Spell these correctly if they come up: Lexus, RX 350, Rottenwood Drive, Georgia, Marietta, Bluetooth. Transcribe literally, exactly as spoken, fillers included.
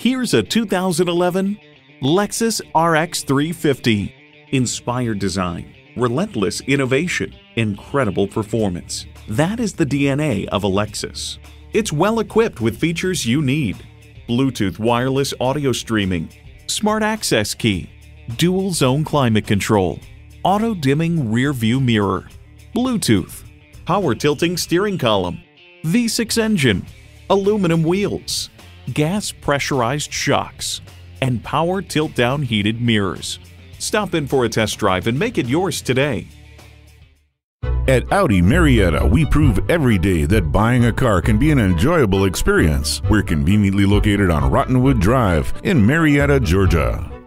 Here's a two thousand eleven Lexus R X three fifty. Inspired design, relentless innovation, incredible performance. That is the D N A of a Lexus. It's well equipped with features you need: Bluetooth wireless audio streaming, smart access key, dual zone climate control, auto dimming rear view mirror, Bluetooth, power tilting steering column, V six engine, aluminum wheels, gas pressurized shocks, and power tilt down heated mirrors. Stop in for a test drive and make it yours today. At Audi Marietta, we prove every day that buying a car can be an enjoyable experience. We're conveniently located on Rottenwood Drive in Marietta, Georgia.